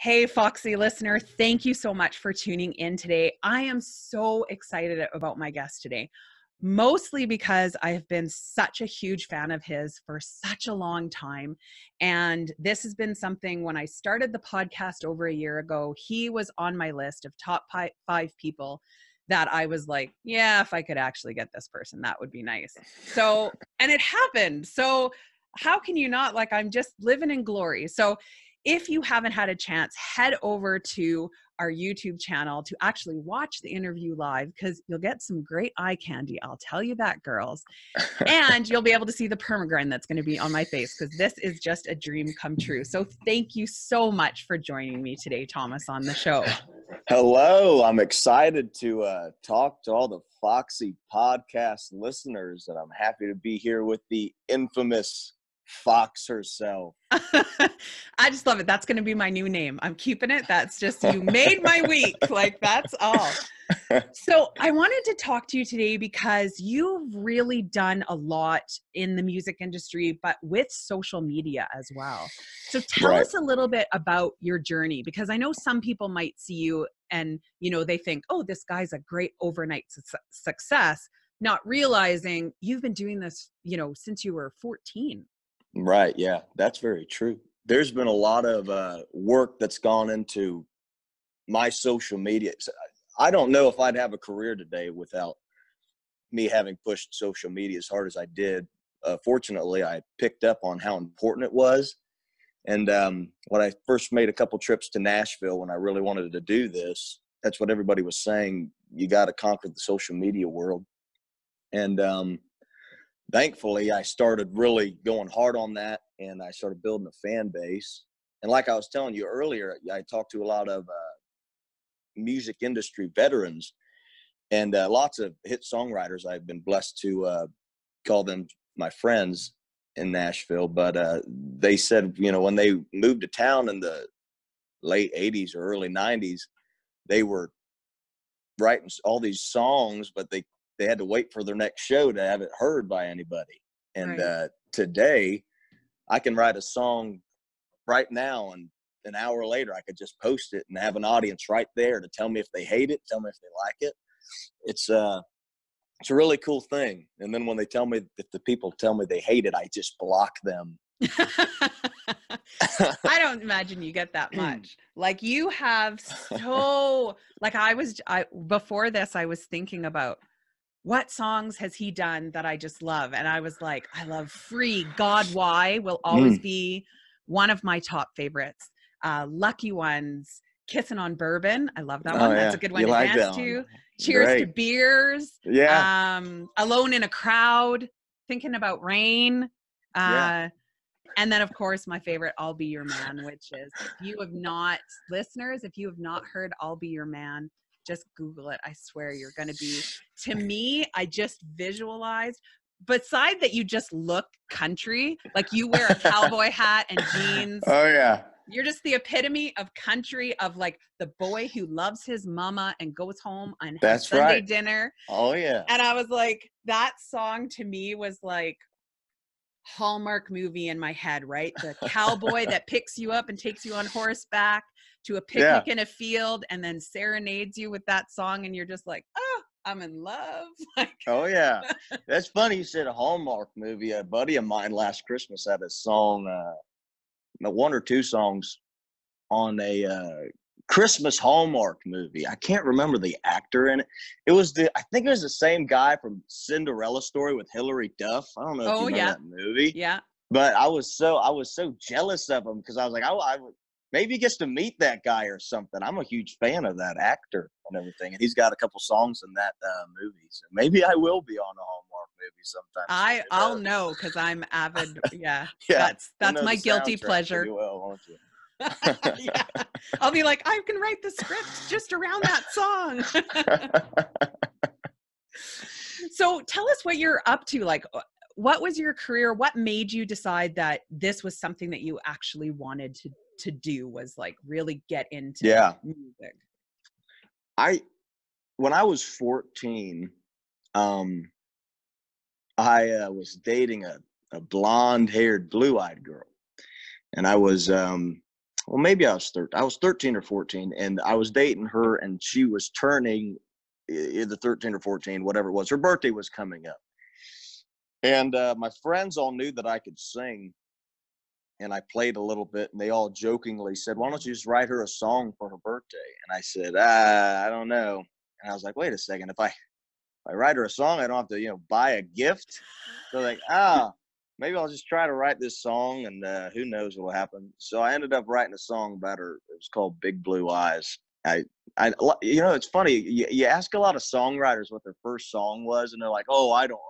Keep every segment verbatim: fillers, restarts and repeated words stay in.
Hey, Foxy listener, thank you so much for tuning in today. I am so excited about my guest today, mostly because I've been such a huge fan of his for such a long time. And this has been something, when I started the podcast over a year ago, he was on my list of top five people that I was like, yeah, if I could actually get this person, that would be nice. So, and it happened. So how can you not? Like, I'm just living in glory. So if you haven't had a chance, head over to our YouTube channel to actually watch the interview live, because you'll get some great eye candy. I'll tell you that, girls. And you'll be able to see the permagrin that's going to be on my face, because this is just a dream come true. So thank you so much for joining me today, Thomas, on the show. Hello. I'm excited to uh, talk to all the Foxy podcast listeners, and I'm happy to be here with the infamous Fox herself. I just love it. That's going to be my new name. I'm keeping it. That's just, you made my week. Like, that's all. So I wanted to talk to you today because you've really done a lot in the music industry, but with social media as well. So tell right. us a little bit about your journey, because I know some people might see you and, you know, they think, oh, this guy's a great overnight su- success, not realizing you've been doing this, you know, since you were fourteen. Right. Yeah, that's very true. There's been a lot of uh, work that's gone into my social media. I don't know if I'd have a career today without me having pushed social media as hard as I did. Uh, fortunately, I picked up on how important it was. And um, when I first made a couple trips to Nashville, when I really wanted to do this, that's what everybody was saying. You got to conquer the social media world. And um thankfully, I started really going hard on that, and I started building a fan base. And like I was telling you earlier, I talked to a lot of uh, music industry veterans and uh, lots of hit songwriters. I've been blessed to uh, call them my friends in Nashville, but uh, they said, you know, when they moved to town in the late eighties or early nineties, they were writing all these songs, but they They had to wait for their next show to have it heard by anybody. And right. uh, today, I can write a song right now, and an hour later, I could just post it and have an audience right there to tell me if they hate it, tell me if they like it. It's uh, it's a really cool thing. And then when they tell me, if the people tell me they hate it, I just block them. I don't imagine you get that much. Like, you have so, like I was, I before this, I was thinking about, what songs has he done that I just love? And I was like, I love Free. God, Why will always mm. be one of my top favorites. Uh, Lucky Ones, Kissing on Bourbon. I love that oh, one. Yeah. That's a good one you to like dance to. Cheers Great. To Beers. Yeah. Um, Alone in a Crowd, Thinking About Rain. Uh, yeah. And then, of course, my favorite, I'll Be Your Man, which is, if you have not, listeners, if you have not heard I'll Be Your Man, just Google it. I swear you're going to be, to me, I just visualized, beside that you just look country, like you wear a cowboy hat and jeans. Oh yeah. You're just the epitome of country, of like the boy who loves his mama and goes home and has Sunday right. dinner. Oh yeah. And I was like, that song to me was like Hallmark movie in my head, right? The cowboy that picks you up and takes you on horseback to a picnic yeah. in a field, and then serenades you with that song, and you're just like, oh, I'm in love. Like, oh yeah. That's funny you said a Hallmark movie. A buddy of mine last Christmas had a song, uh, one or two songs on a uh, Christmas Hallmark movie. I can't remember the actor in it. It was the, I think it was the same guy from Cinderella Story with Hilary Duff. I don't know if oh, you know yeah. that movie. Yeah. But I was so, I was so jealous of him, because I was like, I, I maybe he gets to meet that guy or something. I'm a huge fan of that actor and everything. And he's got a couple songs in that uh, movie. So maybe I will be on a Hallmark movie sometime. I, I'll know, because I'm avid. Yeah. yeah. That's that's my guilty pleasure. You will, won't you? yeah. I'll be like, I can write the script just around that song. So tell us what you're up to. Like, what was your career? What made you decide that this was something that you actually wanted to to do, was like really get into yeah. music? I, when I was fourteen, um, I uh, was dating a, a blonde haired blue eyed girl. And I was, um, well, maybe I was thirteen. I was thirteen or fourteen, and I was dating her, and she was turning either thirteen or fourteen, whatever it was. Her birthday was coming up. And uh, my friends all knew that I could sing, and I played a little bit, and they all jokingly said, why don't you just write her a song for her birthday? And I said, ah, I don't know. And I was like, wait a second. If I, if I write her a song, I don't have to, you know, buy a gift. So like, ah, maybe I'll just try to write this song, and uh, who knows what will happen. So I ended up writing a song about her. It was called Big Blue Eyes. I, I, you know, it's funny. You, you ask a lot of songwriters what their first song was, and they're like, oh, I don't remember.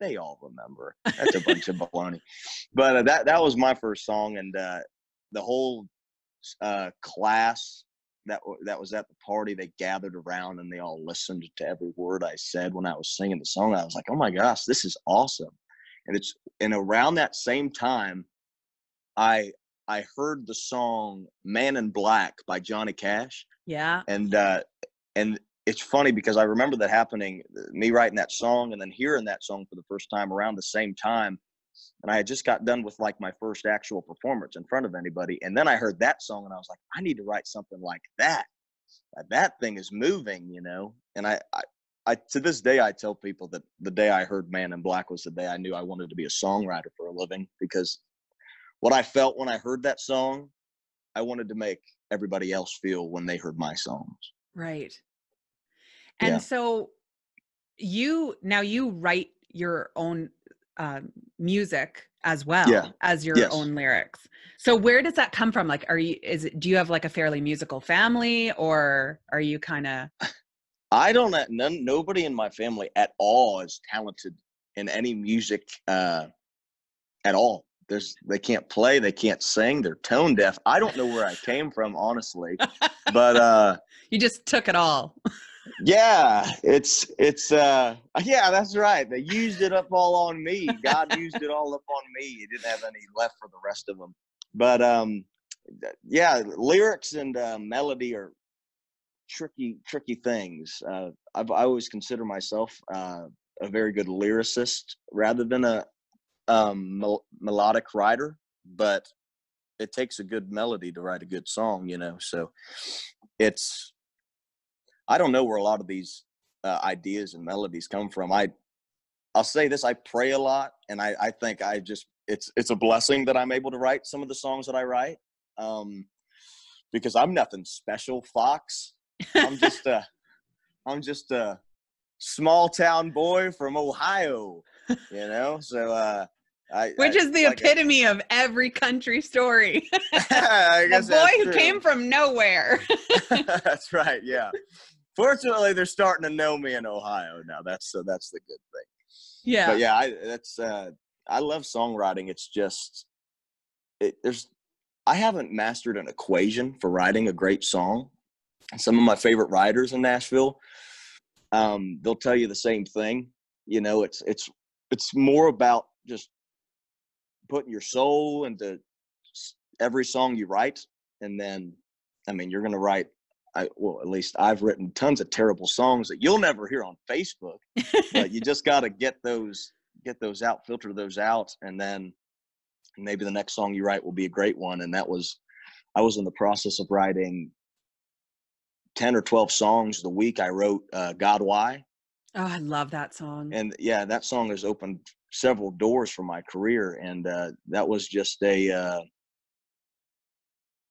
They all remember. That's a bunch of baloney. But uh, that that was my first song, and uh, the whole uh, class that w that was at the party, they gathered around and they all listened to every word I said when I was singing the song. I was like, oh my gosh, this is awesome. And it's and around that same time, I I heard the song "Man in Black" by Johnny Cash. Yeah, and uh, and. It's funny because I remember that happening, me writing that song and then hearing that song for the first time around the same time. And I had just got done with like my first actual performance in front of anybody. And then I heard that song and I was like, I need to write something like that. That thing is moving, you know? And I, I, I to this day, I tell people that the day I heard Man in Black was the day I knew I wanted to be a songwriter for a living, because what I felt when I heard that song, I wanted to make everybody else feel when they heard my songs. Right. And yeah. So you, now you write your own uh, music as well yeah. as your yes. own lyrics. So where does that come from? Like, are you, is it, do you have like a fairly musical family, or are you kind of? I don't, none, nobody in my family at all is talented in any music uh, at all. There's, they can't play, they can't sing, they're tone deaf. I don't know where I came from, honestly, but. Uh, you just took it all. Yeah, it's, it's, uh, yeah, that's right. They used it up all on me. God used it all up on me. He didn't have any left for the rest of them. But, um, yeah, lyrics and uh, melody are tricky, tricky things. Uh, I've, I always consider myself uh, a very good lyricist rather than a um, mel melodic writer, but it takes a good melody to write a good song, you know, so it's, I don't know where a lot of these uh, ideas and melodies come from. I, I'll say this, I pray a lot, and I, I think I just, it's, it's a blessing that I'm able to write some of the songs that I write, um, because I'm nothing special, Fox. I'm just a, I'm just a small town boy from Ohio, you know, so, uh, I, which I, is the like epitome a, of every country story. I guess a boy who came from nowhere. That's right. Yeah. Fortunately, they're starting to know me in Ohio now. That's so uh, that's the good thing. Yeah. But yeah, I, that's uh, I love songwriting. It's just it, there's I haven't mastered an equation for writing a great song. Some of my favorite writers in Nashville, um, they'll tell you the same thing. You know, it's it's it's more about just putting your soul into every song you write. And then, I mean, you're going to write, I, well, at least I've written tons of terrible songs that you'll never hear on Facebook, but you just got to get those, get those out, filter those out. And then maybe the next song you write will be a great one. And that was, I was in the process of writing ten or twelve songs. The week I wrote uh, God Why. Oh, I love that song. And yeah, that song has opened several doors for my career. And uh, that was just a, uh,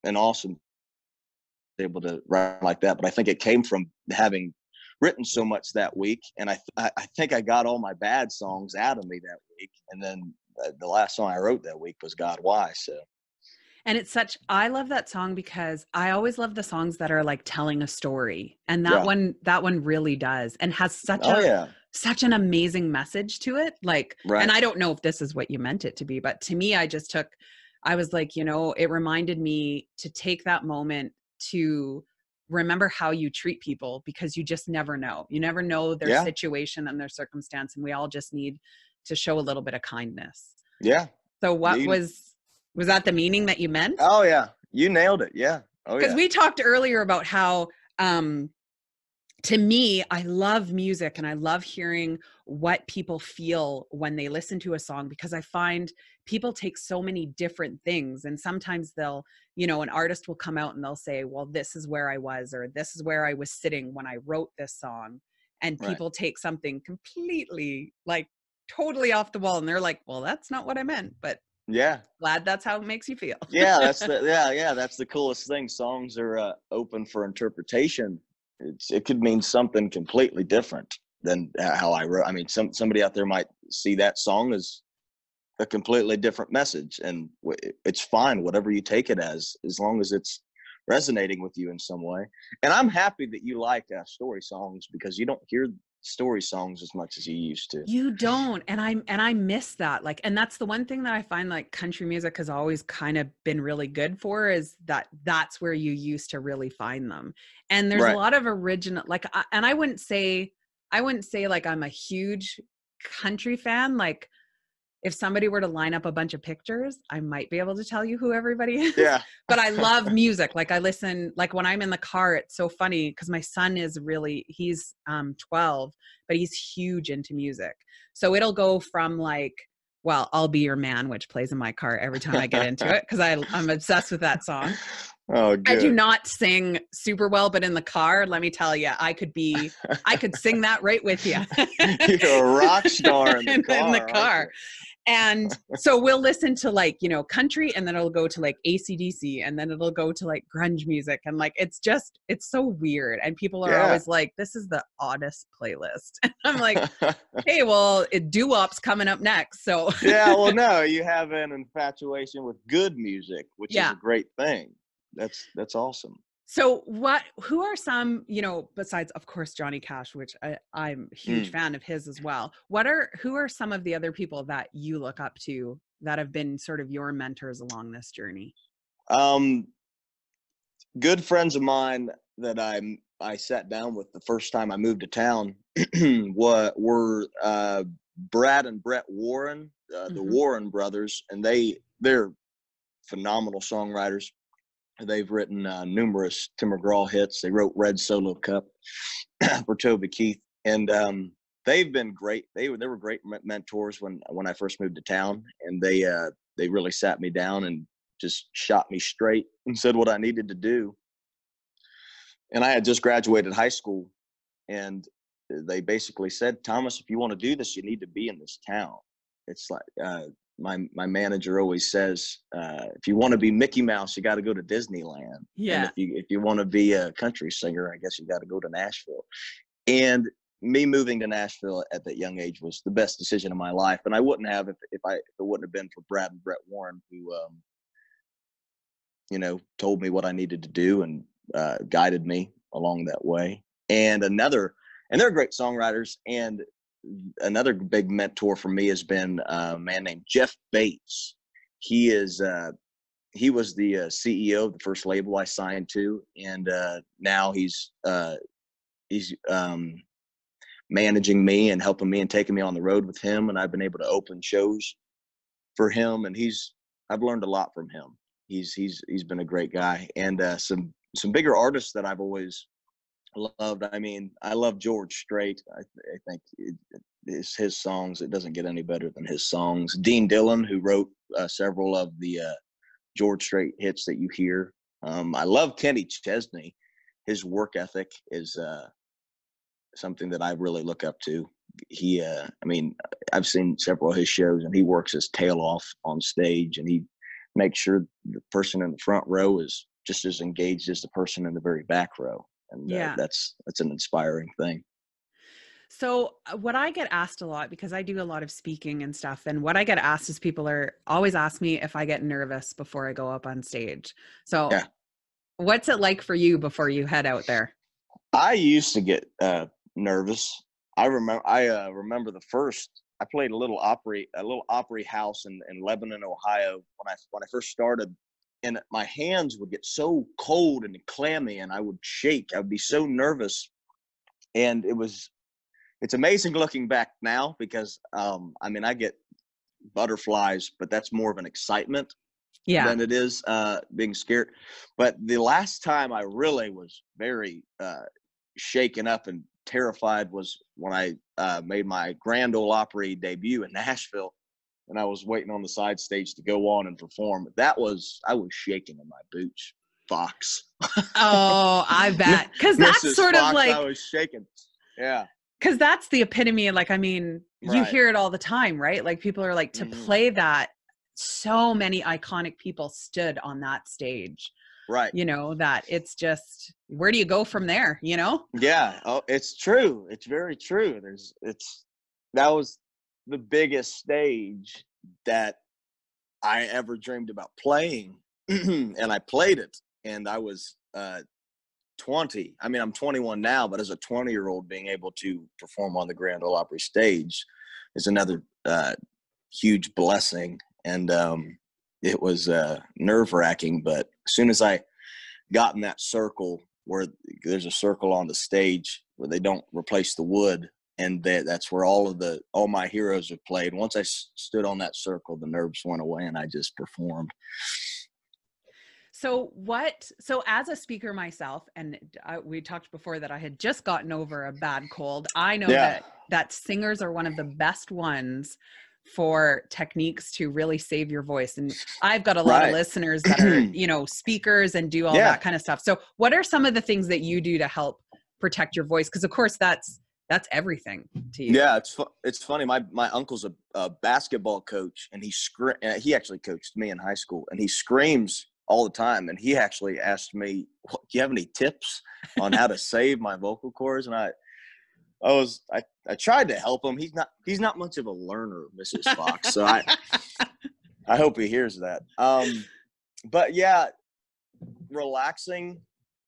an awesome, able to write like that. But I think it came from having written so much that week. And I, th I think I got all my bad songs out of me that week. And then the last song I wrote that week was God Why. So. And it's such, I love that song because I always love the songs that are like telling a story. And that yeah. one, that one really does, and has such oh, a, yeah. such an amazing message to it. Like, right. and I don't know if this is what you meant it to be, but to me, I just took, I was like, you know, it reminded me to take that moment to remember how you treat people, because you just never know. You never know their yeah. situation and their circumstance. And we all just need to show a little bit of kindness. Yeah. So what you was, Was that the meaning that you meant? Oh, yeah. You nailed it. Yeah. Oh, yeah. Because we talked earlier about how um, to me, I love music and I love hearing what people feel when they listen to a song, because I find people take so many different things. And sometimes they'll, you know, an artist will come out and they'll say, well, this is where I was, or this is where I was sitting when I wrote this song. And people right. take something completely, like totally off the wall, and they're like, well, that's not what I meant, but yeah, glad that's how it makes you feel. Yeah, that's the, yeah, yeah, that's the coolest thing. Songs are uh, open for interpretation. It's, it could mean something completely different than how I wrote. I mean, some somebody out there might see that song as a completely different message, and w- it's fine, whatever you take it as, as long as it's resonating with you in some way. And I'm happy that you like uh, story songs, because you don't hear story songs as much as you used to. You don't. And I, and I miss that. Like, and that's the one thing that I find like country music has always kind of been really good for, is that that's where you used to really find them. And there's right. a lot of original, like, I, and I wouldn't say, I wouldn't say like I'm a huge country fan. Like if somebody were to line up a bunch of pictures, I might be able to tell you who everybody is. Yeah. But I love music. Like I listen, like when I'm in the car, it's so funny because my son is really, he's um, twelve, but he's huge into music. So it'll go from like, well, I'll Be Your Man, which plays in my car every time I get into it because I'm obsessed with that song. Oh, good. I do not sing super well, but in the car, let me tell you, I could be, I could sing that right with you. You're a rock star in the car. in the car. And so we'll listen to like, you know, country, and then it'll go to like A C D C, and then it'll go to like grunge music. And like, it's just, it's so weird. And people are yeah. always like, this is the oddest playlist. And I'm like, hey, well, it doo-wop's coming up next. So yeah, well, no, you have an infatuation with good music, which yeah. is a great thing. That's, that's awesome. So what, who are some, you know, besides of course, Johnny Cash, which I, I'm a huge mm. fan of his as well. What are, who are some of the other people that you look up to that have been sort of your mentors along this journey? Um, good friends of mine that I, I sat down with the first time I moved to town were, were, uh, Brad and Brett Warren, uh, mm-hmm. the Warren brothers, and they, they're phenomenal songwriters. They've written uh, numerous Tim McGraw hits. They wrote Red Solo Cup for Toby Keith. And um, they've been great. They were, they were great mentors when, when I first moved to town. And they, uh, they really sat me down and just shot me straight and said what I needed to do. And I had just graduated high school. And they basically said, Thomas, if you want to do this, you need to be in this town. It's like, uh, my my manager always says, uh, if you want to be Mickey Mouse, you got to go to Disneyland. Yeah. And if you if you want to be a country singer, I guess you got to go to Nashville. And me moving to Nashville at that young age was the best decision of my life. And I wouldn't have if if I if it wouldn't have been for Brad and Brett Warren, who um, you know, told me what I needed to do and uh, guided me along that way. And another, and they're great songwriters, and another big mentor for me has been a man named Jeff Bates. He is, uh, he was the uh, C E O of the first label I signed to. And, uh, now he's, uh, he's, um, managing me and helping me and taking me on the road with him. And I've been able to open shows for him, and he's, I've learned a lot from him. He's, he's, he's been a great guy. And, uh, some, some bigger artists that I've always loved. I mean, I love George Strait. I, I think it, it's his songs. It doesn't get any better than his songs. Dean Dillon, who wrote uh, several of the uh, George Strait hits that you hear. Um, I love Kenny Chesney. His work ethic is uh, something that I really look up to. He, uh, I mean, I've seen several of his shows, and he works his tail off on stage, and he makes sure the person in the front row is just as engaged as the person in the very back row. And uh, yeah. that's, that's an inspiring thing. So what I get asked a lot, because I do a lot of speaking and stuff, and what I get asked is people are always ask me if I get nervous before I go up on stage. So yeah. what's it like for you before you head out there? I used to get uh, nervous. I remember, I uh, remember the first, I played a little Opry, a little Opry house in, in Lebanon, Ohio. When I, when I first started, and my hands would get so cold and clammy, and I would shake. I would be so nervous. And it was, it's amazing looking back now, because, um, I mean, I get butterflies, but that's more of an excitement yeah. than it is uh, being scared. But the last time I really was very uh, shaken up and terrified was when I uh, made my Grand Ole Opry debut in Nashville, and I was waiting on the side stage to go on and perform. That was, I was shaking in my boots, Fox. Oh, I bet. Because that's sort Fox, of like, I was shaking. Yeah. Because that's the epitome. Like, I mean, right. You hear it all the time, right? Like, people are like, to mm-hmm. play that, so many iconic people stood on that stage. Right. You know, that it's just, where do you go from there, you know? Yeah. Oh, it's true. It's very true. There's, it's, that was the biggest stage that I ever dreamed about playing. And I played it, and I was uh, twenty. I mean, I'm twenty-one now, but as a twenty year old, being able to perform on the Grand Ole Opry stage is another uh, huge blessing. And, um, it was uh, nerve-wracking, but as soon as I got in that circle where there's a circle on the stage where they don't replace the wood, and that, that's where all of the all my heroes have played. Once I s- stood on that circle, the nerves went away, and I just performed. So what? So as a speaker myself, and I, we talked before that I had just gotten over a bad cold. I know yeah. that that singers are one of the best ones for techniques to really save your voice. And I've got a lot right. of listeners that are, you know, speakers and do all yeah. that kind of stuff. So what are some of the things that you do to help protect your voice? Because of course that's, that's everything to you. Yeah. It's, fu- it's funny. My, my uncle's a, a basketball coach, and he, scre- uh, he actually coached me in high school, and he screams all the time. And he actually asked me, well, do you have any tips on how to save my vocal cords? And I, I was, I, I tried to help him. He's not, he's not much of a learner, Missus Fox. So I, I hope he hears that. Um, but yeah, relaxing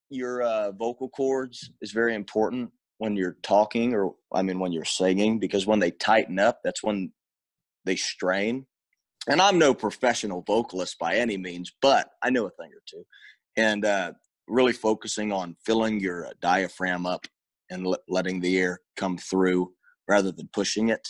your uh, vocal cords is very important when you're talking, or, I mean, when you're singing, because when they tighten up, that's when they strain. And I'm no professional vocalist by any means, but I know a thing or two. And uh, really focusing on filling your uh, diaphragm up and le- letting the air come through rather than pushing it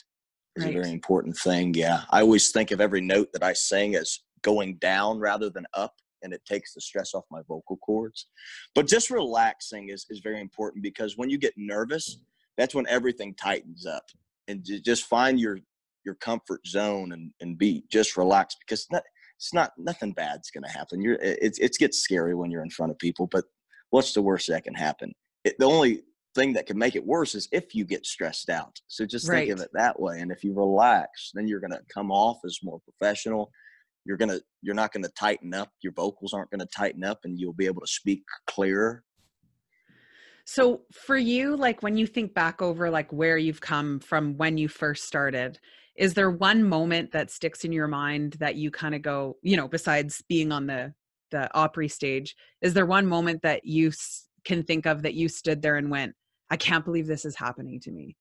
is right. a very important thing. Yeah. I always think of every note that I sing as going down rather than up, and it takes the stress off my vocal cords. But just relaxing is, is very important, because when you get nervous, that's when everything tightens up. And j- just find your, your comfort zone and, and be just relaxed, because not, it's not, nothing bad's going to happen. You're, it, it gets scary when you're in front of people, but what's the worst that can happen? It, the only thing that can make it worse is if you get stressed out. So just right. think of it that way. And if you relax, then you're going to come off as more professional. You're going to, you're not going to tighten up. Your vocals aren't going to tighten up, and you'll be able to speak clearer. So for you, like when you think back over like where you've come from when you first started, is there one moment that sticks in your mind that you kind of go, you know, besides being on the, the Opry stage, is there one moment that you s- can think of that you stood there and went, I can't believe this is happening to me?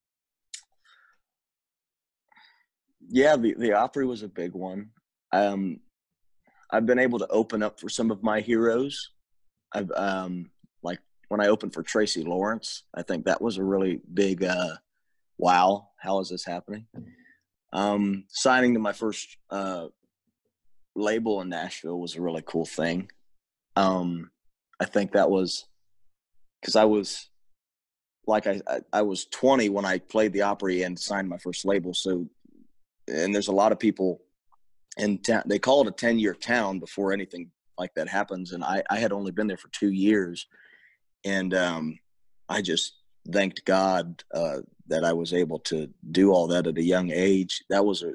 Yeah, the, the Opry was a big one. Um, I've been able to open up for some of my heroes. I've um, like when I opened for Tracy Lawrence, I think that was a really big, uh, wow, how is this happening? Um, signing to my first uh, label in Nashville was a really cool thing. Um, I think that was because I was – like I, I was twenty when I played the Opry and signed my first label. So, and there's a lot of people in town, they call it a ten year town before anything like that happens. And I, I had only been there for two years. And um, I just thanked God uh, that I was able to do all that at a young age. That was a,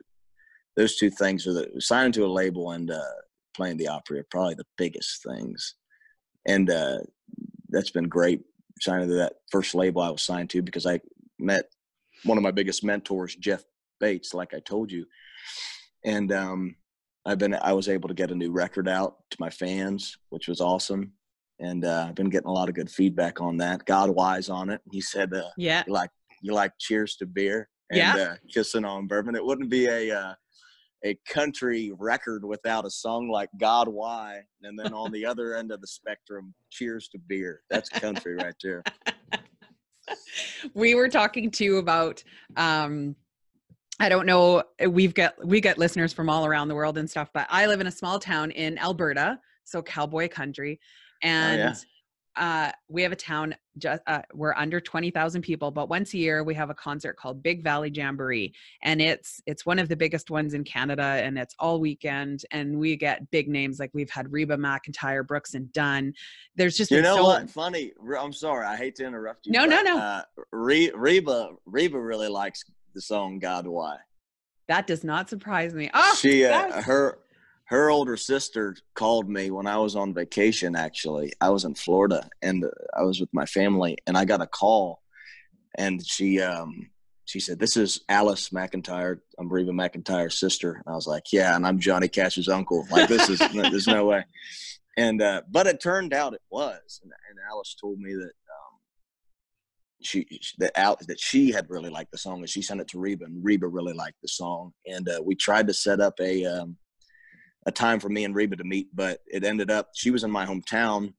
those two things are the signing to a label and uh, playing the Opry are probably the biggest things. And uh, that's been great. Signed to that first label I was signed to, because I met one of my biggest mentors, Jeff Bates, like I told you. And um, I've been, I was able to get a new record out to my fans, which was awesome. And uh, I've been getting a lot of good feedback on that. God Wise on it. He said, uh, yeah, you like, you like cheers to beer and yeah. uh, kissing on bourbon. It wouldn't be a, uh, a country record without a song like God Why, and then on the other end of the spectrum, cheers to beer. That's country right there. We were talking too about um I don't know, we've got we got listeners from all around the world and stuff, but I live in a small town in Alberta, so cowboy country. And oh, yeah. uh, we have a town, just, uh, we're under twenty thousand people, but once a year we have a concert called Big Valley Jamboree, and it's, it's one of the biggest ones in Canada, and it's all weekend, and we get big names. Like we've had Reba McEntire, Brooks and Dunn. There's just, you know, so what? Funny. I'm sorry. I hate to interrupt you. No, but, no, no. Uh, Re- Reba, Reba really likes the song God Why. That does not surprise me. Oh, she, uh, her, her older sister called me when I was on vacation. Actually, I was in Florida and I was with my family, and I got a call, and she, um, she said, "This is Alice McEntire. I'm Reba McEntire's sister." And I was like, "Yeah, and I'm Johnny Cash's uncle. Like, this is there's no way." And uh, but it turned out it was, and, and Alice told me that um, she that Al, that she had really liked the song, and she sent it to Reba, and Reba really liked the song, and uh, we tried to set up a. Um, a time for me and Reba to meet, but it ended up, she was in my hometown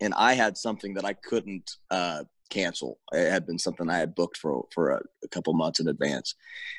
and I had something that I couldn't uh, cancel. It had been something I had booked for, for a, a couple months in advance.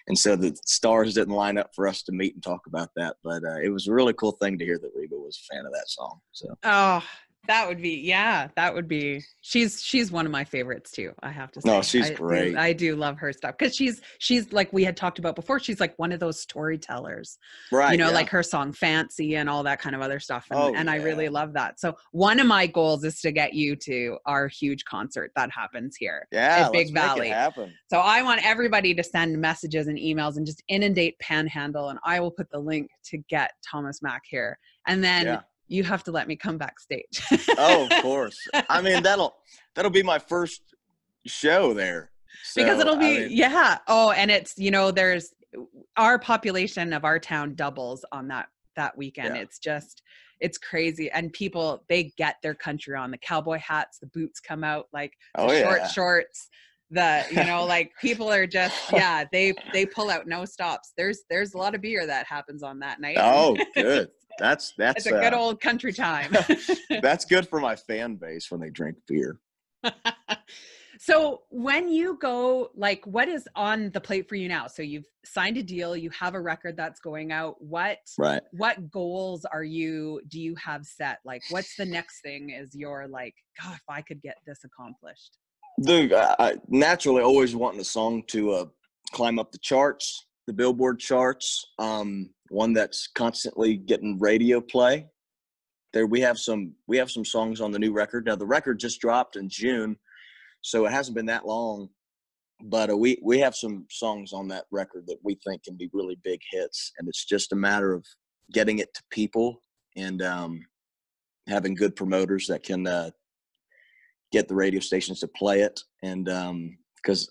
And so the stars didn't line up for us to meet and talk about that. But uh, it was a really cool thing to hear that Reba was a fan of that song. So, oh, that would be, yeah, that would be, she's, she's one of my favorites too, I have to say. No, she's I, great. I do love her stuff. Cause she's, she's like we had talked about before, she's like one of those storytellers, right? You know, yeah. Like her song Fancy and all that kind of other stuff. And, oh, and yeah. I really love that. So one of my goals is to get you to our huge concert that happens here yeah, at Big Valley. So I want everybody to send messages and emails and just inundate Panhandle. And I will put the link to get Thomas Mac here. And then yeah. You have to let me come backstage. Oh, of course. I mean, that'll, that'll be my first show there. So, because it'll be, I mean, yeah. Oh, and it's, you know, there's our population of our town doubles on that, that weekend. Yeah. It's just, it's crazy. And people, they get their country on. The cowboy hats, the boots come out, like the oh, short yeah. shorts, the, you know, like people are just, yeah, they, they pull out no stops. There's, there's a lot of beer that happens on that night. Oh, good. That's, that's it's a uh, good old country time. That's good for my fan base when they drink beer. So when you go, like, what is on the plate for you now? So you've signed a deal, you have a record that's going out. What, right. What goals are you, do you have set? Like, what's the next thing is your like, God, if I could get this accomplished. Dude, I, I naturally always wanting a song to uh, climb up the charts, the Billboard charts. Um, one that's constantly getting radio play. There we have some we have some songs on the new record. Now the record just dropped in June, so it hasn't been that long, but uh, we we have some songs on that record that we think can be really big hits, and it's just a matter of getting it to people and um having good promoters that can uh get the radio stations to play it. And um because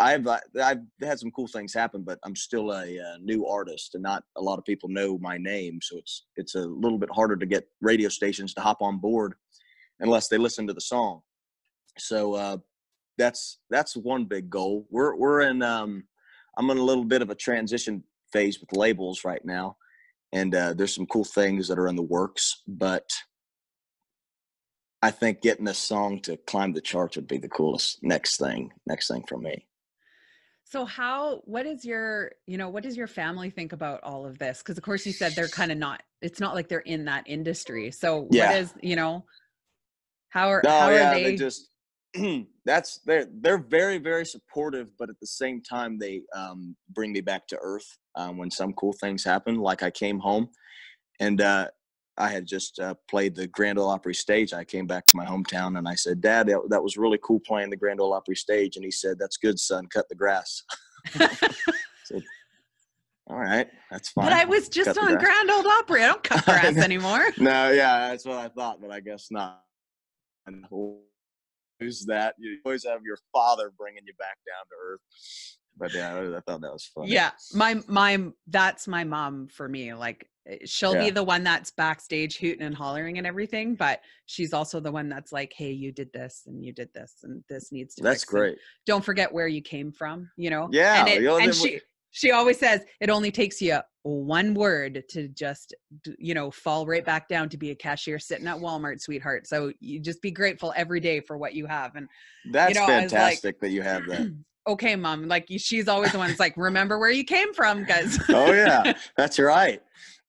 I've I've had some cool things happen, but I'm still a, a new artist, and not a lot of people know my name, so it's it's a little bit harder to get radio stations to hop on board unless they listen to the song. So uh, that's that's one big goal. We're we're in um, I'm in a little bit of a transition phase with labels right now, and uh, there's some cool things that are in the works, but I think getting a song to climb the charts would be the coolest next thing next thing for me. So how, what is your, you know, what does your family think about all of this? Because of course you said they're kind of not, it's not like they're in that industry. So yeah. What is, you know, how are, no, how yeah, are they? They just, that's, they're, they're very, very supportive, but at the same time, they um, bring me back to earth um, when some cool things happen. Like I came home and uh, I had just uh, played the Grand Ole Opry stage. I came back to my hometown and I said, "Dad, that, that was really cool playing the Grand Ole Opry stage." And he said, "That's good, son. Cut the grass." Said, all right, that's fine. But I was just on grass. Grand Ole Opry. I don't cut grass anymore. No, yeah, that's what I thought, but I guess not. And who's that? You always have your father bringing you back down to earth. But yeah, I thought that was funny. Yeah, my my that's my mom for me. Like she'll yeah. be the one that's backstage hooting and hollering and everything, but she's also the one that's like, "Hey, you did this and you did this and this needs to." That's fix great. Don't forget where you came from, you know. Yeah, and, it, and she she always says it only takes you one word to just, you know, fall right back down to be a cashier sitting at Walmart, sweetheart. So you just be grateful every day for what you have. And that's, you know, fantastic, like, that you have that. Okay, mom. Like she's always the one that's like, remember where you came from, guys. Oh yeah, that's right.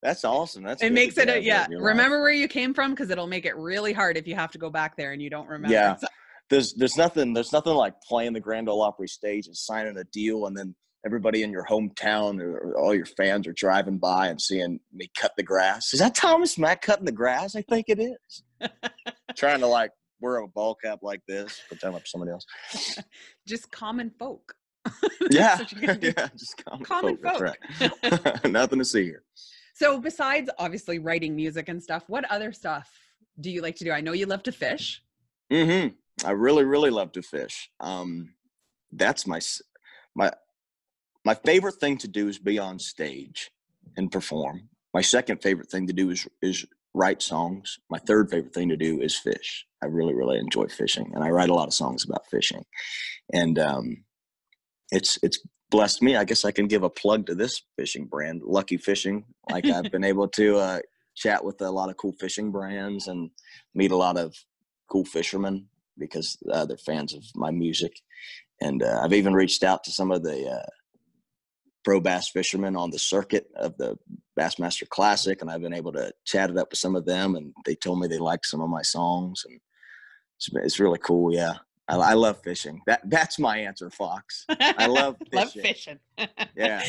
That's awesome. That's it makes it, a, yeah. Remember where you came from, because it'll make it really hard if you have to go back there and you don't remember. Yeah, so. there's there's nothing there's nothing like playing the Grand Ole Opry stage and signing a deal, and then everybody in your hometown or all your fans are driving by and seeing me cut the grass. Is that Thomas Mac cutting the grass? I think it is. Trying to like wear a ball cap like this, pretend I'm somebody else. Just common folk. yeah, yeah, just common, common folk. folk. That's right. Nothing to see here. So besides obviously writing music and stuff, what other stuff do you like to do? I know you love to fish. Mm-hmm. I really, really love to fish. Um, that's my, my, my favorite thing to do is be on stage and perform. My second favorite thing to do is, is write songs. My third favorite thing to do is fish. I really, really enjoy fishing, and I write a lot of songs about fishing, and, um, it's, it's, blessed me. I guess I can give a plug to this fishing brand, Lucky Fishing. Like I've been able to uh, chat with a lot of cool fishing brands and meet a lot of cool fishermen because uh, they're fans of my music. And uh, I've even reached out to some of the uh, pro bass fishermen on the circuit of the Bassmaster Classic. And I've been able to chat it up with some of them. And they told me they liked some of my songs. And it's, it's really cool. Yeah. I, I love fishing. That that's my answer, Fox. I love fishing. love fishing. Yeah.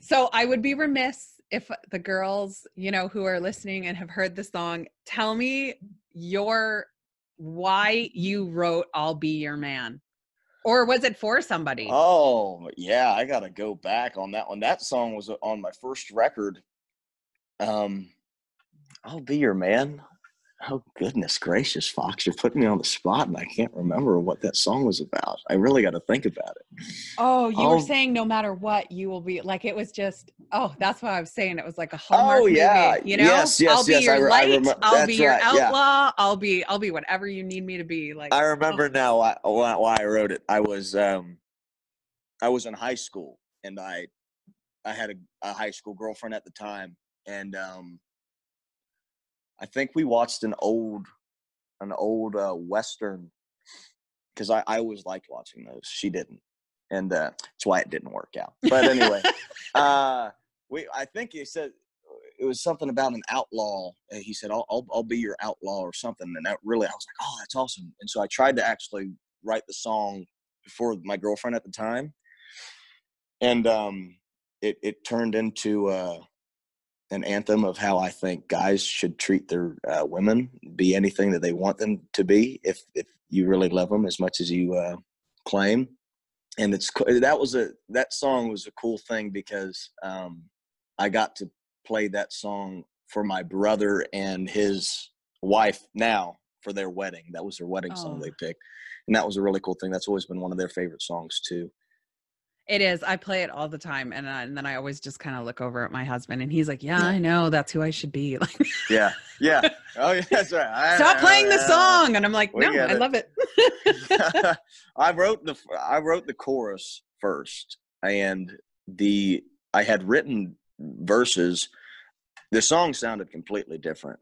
So I would be remiss if the girls, you know, who are listening and have heard the song, tell me your, why you wrote I'll Be Your Man. Or was it for somebody? Oh, yeah. I got to go back on that one. That song was on my first record. Um, I'll Be Your Man. Oh, goodness gracious, Fox, you're putting me on the spot, and I can't remember what that song was about. I really got to think about it. Oh, you oh. were saying no matter what, you will be, like, it was just, oh, that's what I was saying. It was like a Hallmark oh, yeah. movie, you know? Yes, yes, I'll be yes. your I re- light, I rem- I'll that's be your right. outlaw, yeah. I'll be I'll be whatever you need me to be. Like I remember oh. now why, why I wrote it. I was um, I was in high school, and I I had a, a high school girlfriend at the time, and um. I think we watched an old, an old uh, Western, because I, I always liked watching those. She didn't, and uh, that's why it didn't work out. But anyway, uh, we I think he said it was something about an outlaw. He said, I'll, "I'll I'll be your outlaw" or something, and that really I was like, "Oh, that's awesome!" And so I tried to actually write the song for my girlfriend at the time, and um, it it turned into. Uh, an anthem of how I think guys should treat their uh, women, be anything that they want them to be. If, if you really love them as much as you uh, claim. And it's, that was a, that song was a cool thing because um, I got to play that song for my brother and his wife now for their wedding. That was their wedding oh. song they picked. And that was a really cool thing. That's always been one of their favorite songs too. It is. I play it all the time. And, uh, and then I always just kind of look over at my husband and he's like, yeah, I know. That's who I should be. Like, yeah. Yeah. Oh, yeah, that's right. I, Stop I, playing I, the song. And I'm like, no, I it. love it. I wrote the, I wrote the chorus first, and the, I had written verses. The song sounded completely different.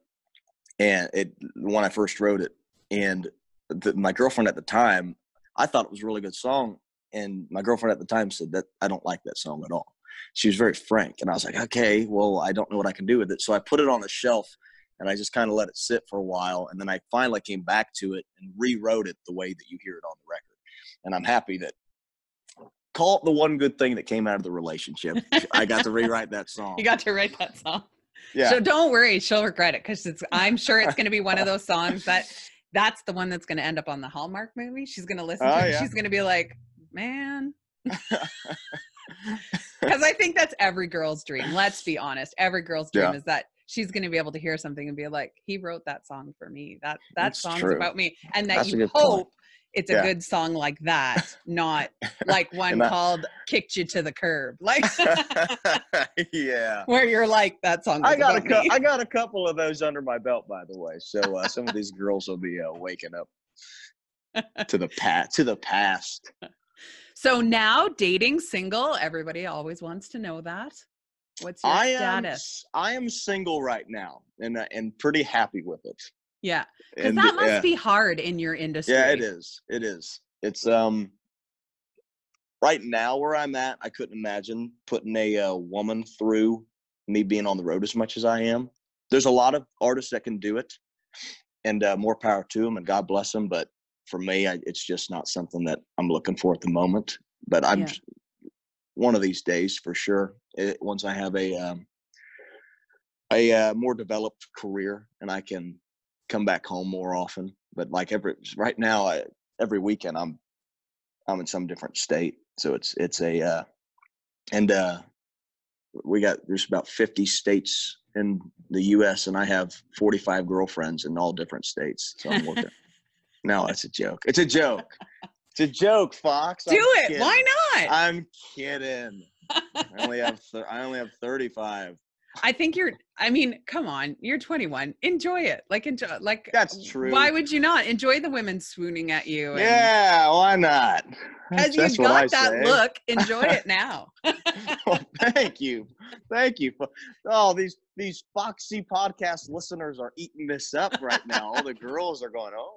And it, when I first wrote it, and the, my girlfriend at the time, I thought it was a really good song. And my girlfriend at the time said that I don't like that song at all. She was very frank. And I was like, okay, well, I don't know what I can do with it. So I put it on the shelf and I just kind of let it sit for a while. And then I finally came back to it and rewrote it the way that you hear it on the record. And I'm happy that, call it the one good thing that came out of the relationship. I got to rewrite that song. You got to write that song. Yeah. So don't worry, she'll regret it. Cause it's, I'm sure it's going to be one of those songs that that's the one that's going to end up on the Hallmark movie. She's going to listen to oh, it. Yeah. She's going to be like, man, because I think that's every girl's dream. Let's be honest, every girl's dream yeah. is that she's going to be able to hear something and be like, he wrote that song for me, that that that's song's true. About me, and that that's you hope point. It's yeah. a good song like that, not like one I, called Kicked You to the Curb, like yeah, where you're like, that song I got a cu- I got a couple of those under my belt, by the way, so uh, some of these girls will be uh, waking up to the past to the past So now, dating, single, everybody always wants to know that. What's your I am, status? I am single right now, and uh, and pretty happy with it. Yeah, because that must uh, be hard in your industry. Yeah, it is. It is. It's um. Right now, where I'm at, I couldn't imagine putting a uh, woman through me being on the road as much as I am. There's a lot of artists that can do it, and uh, more power to them, and God bless them. But for me, I, it's just not something that I'm looking for at the moment. But I'm yeah. one of these days for sure. It, once I have a um, a uh, more developed career and I can come back home more often. But like every right now, I, every weekend I'm I'm in some different state, so it's it's a uh, and uh, we got there's about fifty states in the U S and I have forty-five girlfriends in all different states. So I'm working. No, that's a joke. It's a joke. It's a joke, Fox. Do I'm it. Kidding. Why not? I'm kidding. I only have th- I only have thirty-five. I think you're, I mean, come on, you're twenty-one. Enjoy it. Like, enjoy, like, that's true. Why would you not enjoy the women swooning at you? And, yeah, why not? Because you've got that say. Look, enjoy it now. Well, thank you. Thank you. Oh, these, these Foxy podcast listeners are eating this up right now. All the girls are going, oh.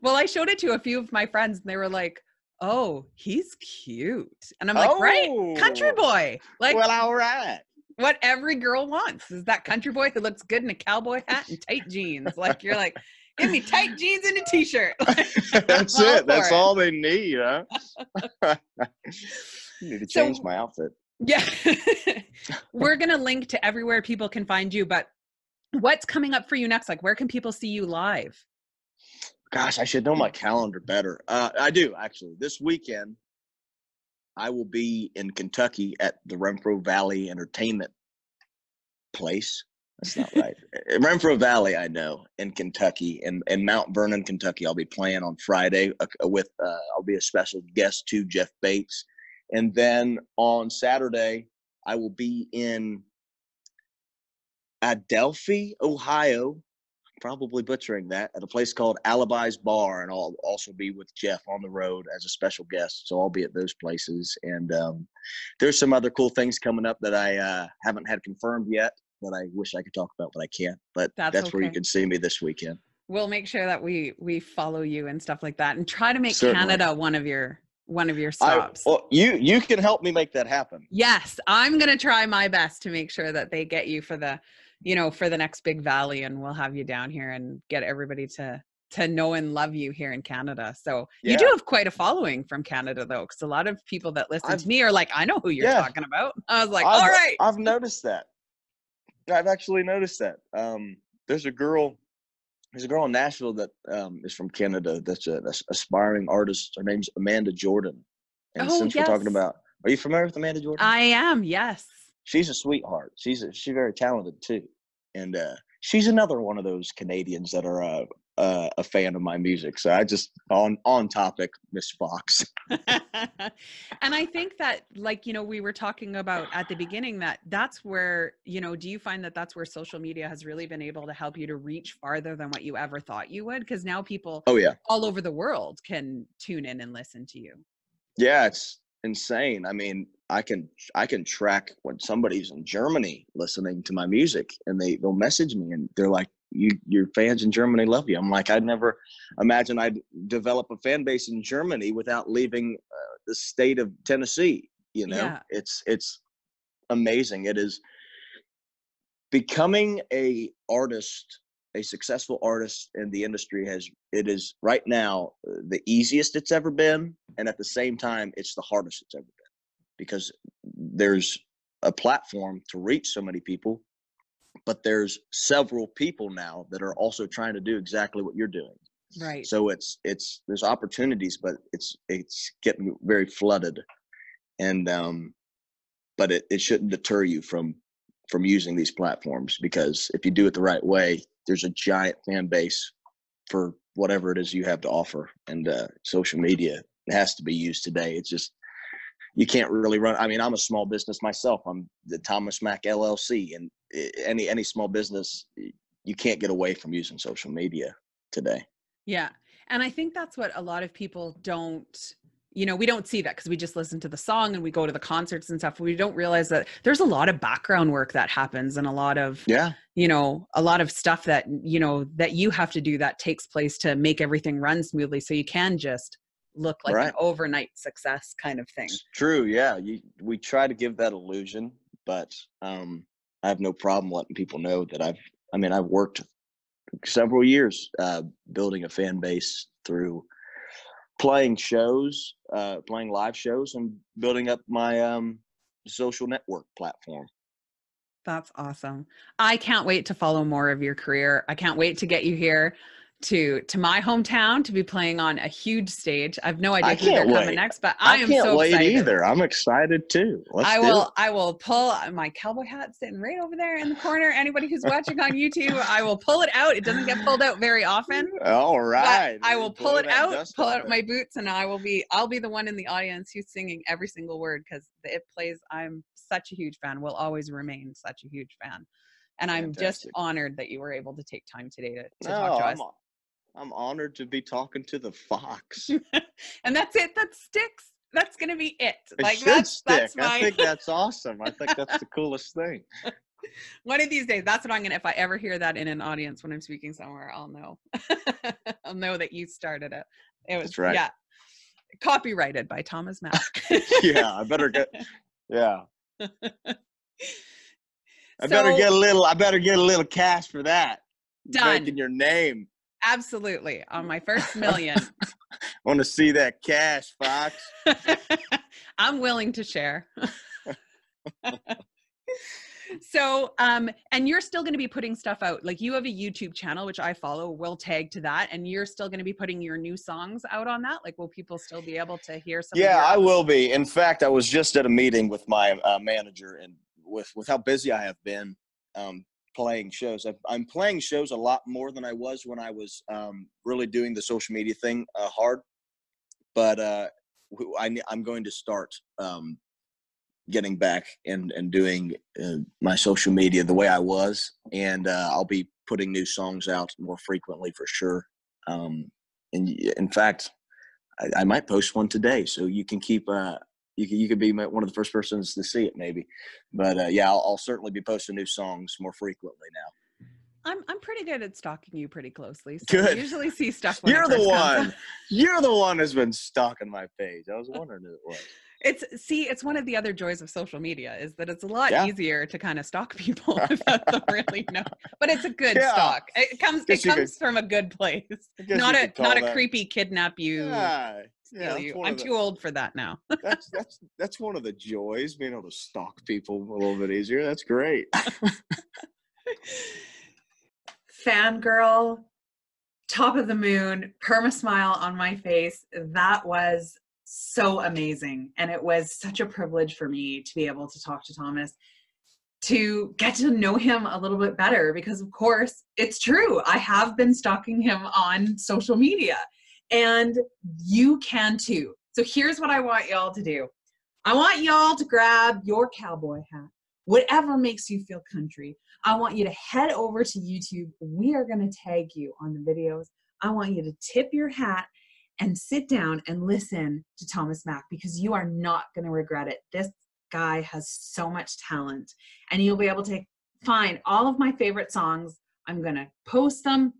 Well, I showed it to a few of my friends and they were like, oh, he's cute. And I'm like, oh, right, country boy. Like, well, all right. What every girl wants is that country boy that looks good in a cowboy hat and tight jeans. Like, you're like, give me tight jeans and a t-shirt. That's it. That's it. All they need, huh? You need to change so, my outfit. Yeah. We're going to link to everywhere people can find you, but what's coming up for you next? Like, where can people see you live? Gosh, I should know my calendar better. Uh, I do, actually. This weekend, I will be in Kentucky at the Renfro Valley Entertainment Place. That's not right. Renfro Valley, I know, in Kentucky. In, in Mount Vernon, Kentucky, I'll be playing on Friday with, uh, I'll be a special guest to Jeff Bates. And then on Saturday, I will be in Adelphi, Ohio, probably butchering that, at a place called Alibi's Bar, and I'll also be with Jeff on the road as a special guest, so I'll be at those places. And um, there's some other cool things coming up that I uh, haven't had confirmed yet that I wish I could talk about, but I can't. But that's, that's okay. Where you can see me this weekend. We'll make sure that we we follow you and stuff like that, and try to make Certainly. Canada one of your one of your stops. I, well, you you can help me make that happen. Yes, I'm gonna try my best to make sure that they get you for the you know, for the next Big Valley, and we'll have you down here and get everybody to, to know and love you here in Canada. So yeah. You do have quite a following from Canada though, because a lot of people that listen I've, to me are like, I know who you're yeah. talking about. I was like, I've, all right. I've noticed that. I've actually noticed that. Um, there's a girl, there's a girl in Nashville that um, is from Canada. That's an aspiring artist. Her name's Amanda Jordan. And oh, since yes. we're talking about, are you familiar with Amanda Jordan? I am. Yes. She's a sweetheart. She's a, she's very talented too. And uh, she's another one of those Canadians that are uh, uh, a fan of my music. So I just on on topic, Miss Fox. And I think that, like, you know, we were talking about at the beginning that that's where, you know, do you find that that's where social media has really been able to help you to reach farther than what you ever thought you would? Because now people oh, yeah. all over the world can tune in and listen to you. Yeah, it's insane. I mean, I can I can track when somebody's in Germany listening to my music, and they they'll message me and they're like, "You your fans in Germany love you." I'm like, I'd never imagine I'd develop a fan base in Germany without leaving uh, the state of Tennessee. You know, yeah. it's it's amazing. It is becoming a artist, a successful artist in the industry has it is right now the easiest it's ever been, and at the same time, it's the hardest it's ever been. Because there's a platform to reach so many people, but there's several people now that are also trying to do exactly what you're doing. Right. So it's, it's, there's opportunities, but it's, it's getting very flooded. And, um, but it, it shouldn't deter you from, from using these platforms, because if you do it the right way, there's a giant fan base for whatever it is you have to offer. And, uh, social media has to be used today. It's just, you can't really run. I mean, I'm a small business myself. I'm the Thomas Mac L L C, and any any small business, you can't get away from using social media today. Yeah, and I think that's what a lot of people don't. You know, we don't see that because we just listen to the song and we go to the concerts and stuff. We don't realize that there's a lot of background work that happens, and a lot of, yeah. you know, a lot of stuff that, you know, that you have to do that takes place to make everything run smoothly. So you can just look like right. an overnight success kind of thing. It's true. Yeah. You, we try to give that illusion, but um, I have no problem letting people know that I've, I mean, I've worked several years uh, building a fan base through playing shows, uh, playing live shows, and building up my um, social network platform. That's awesome. I can't wait to follow more of your career. I can't wait to get you here to to my hometown to be playing on a huge stage. I've no idea who they're coming next, but I, I am so excited. I can't wait either. I'm excited too. Let's I will. It. I will pull my cowboy hat sitting right over there in the corner. Anybody who's watching on YouTube, I will pull it out. It doesn't get pulled out very often. All right. I will pull, pull it out, pull out my boots, and I will be. I'll be the one in the audience who's singing every single word because it plays. I'm such a huge fan. Will always remain such a huge fan, and I'm Fantastic. Just honored that you were able to take time today to, to no, talk to us. I'm I'm honored to be talking to the Fox. And that's it. That sticks. That's going to be it. It like, should that's, stick. That's my... I think that's awesome. I think that's the coolest thing. One of these days, that's what I'm going to, if I ever hear that in an audience when I'm speaking somewhere, I'll know. I'll know that you started it. It was, that's right. Yeah. Copyrighted by Thomas Mac. Yeah, I better get, yeah. I so, better get a little, I better get a little cash for that. Done. Making your name. Absolutely. On my first million. I want to see that cash, Fox. I'm willing to share. So, um, and you're still going to be putting stuff out. Like you have a YouTube channel, which I follow, we'll tag to that. And you're still going to be putting your new songs out on that. Like, will people still be able to hear some? Yeah, I will be. In fact, I was just at a meeting with my uh, manager, and with, with how busy I have been, um, playing shows. I've, I'm playing shows a lot more than I was when I was um, really doing the social media thing uh, hard. But uh, I, I'm going to start um, getting back and, and doing uh, my social media the way I was. And uh, I'll be putting new songs out more frequently for sure. Um, and in fact, I, I might post one today. So you can keep uh, You could, you could be one of the first persons to see it maybe. But uh, yeah, I'll, I'll certainly be posting new songs more frequently now. I'm, I'm pretty good at stalking you pretty closely. So good. I usually see stuff. When You're the one. You're the one who's been stalking my page. I was wondering who it was. It's, see, it's one of the other joys of social media is that it's a lot yeah. easier to kind of stalk people without them really know. But it's a good yeah. stalk. It comes, it comes could, from a good place. Not a, not that. a creepy kidnap you. Yeah. Yeah, you. I'm the, too old for that now. that's that's that's one of the joys, being able to stalk people a little bit easier. That's great. Fangirl, top of the moon, perma smile on my face. That was so amazing, and it was such a privilege for me to be able to talk to Thomas, to get to know him a little bit better, because of course it's true, I have been stalking him on social media. And you can too. So here's what I want y'all to do. I want y'all to grab your cowboy hat, whatever makes you feel country. I want you to head over to YouTube. We are going to tag you on the videos. I want you to tip your hat and sit down and listen to Thomas Mac, because you are not going to regret it. This guy has so much talent, and you'll be able to find all of my favorite songs. I'm going to post them.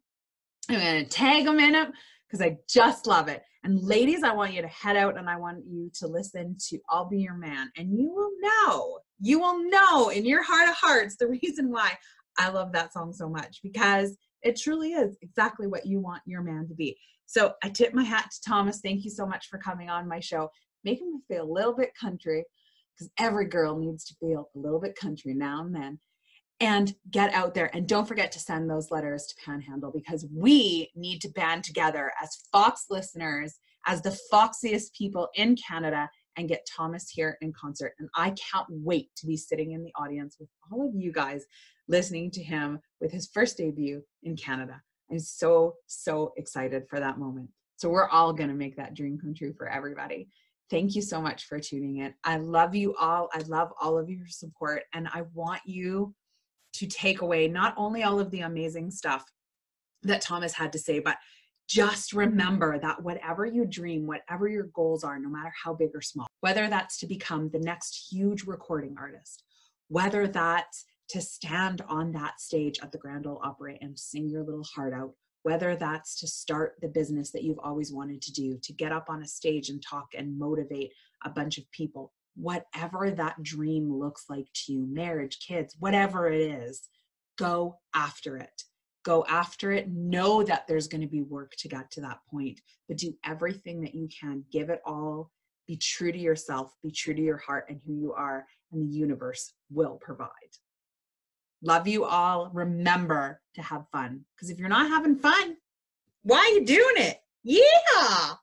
I'm going to tag them in them, because I just love it. And ladies, I want you to head out and I want you to listen to I'll Be Your Man. And you will know, you will know in your heart of hearts the reason why I love that song so much, because it truly is exactly what you want your man to be. So I tip my hat to Thomas. Thank you so much for coming on my show, making me feel a little bit country, because every girl needs to feel a little bit country now and then. And get out there, and don't forget to send those letters to Panhandle, because we need to band together as Fox listeners, as the foxiest people in Canada, and get Thomas here in concert. And I can't wait to be sitting in the audience with all of you guys listening to him with his first debut in Canada. I'm so, so excited for that moment. So we're all going to make that dream come true for everybody. Thank you so much for tuning in. I love you all. I love all of your support, and I want you to take away not only all of the amazing stuff that Thomas had to say, but just remember that whatever you dream, whatever your goals are, no matter how big or small, whether that's to become the next huge recording artist, whether that's to stand on that stage at the Grand Ole Opry and sing your little heart out, whether that's to start the business that you've always wanted to do, to get up on a stage and talk and motivate a bunch of people, whatever that dream looks like to you, marriage, kids, whatever it is, go after it. Go after it. Know that there's going to be work to get to that point, but do everything that you can. Give it all. Be true to yourself. Be true to your heart and who you are, and the universe will provide. Love you all. Remember to have fun, because if you're not having fun, why are you doing it? Yeah.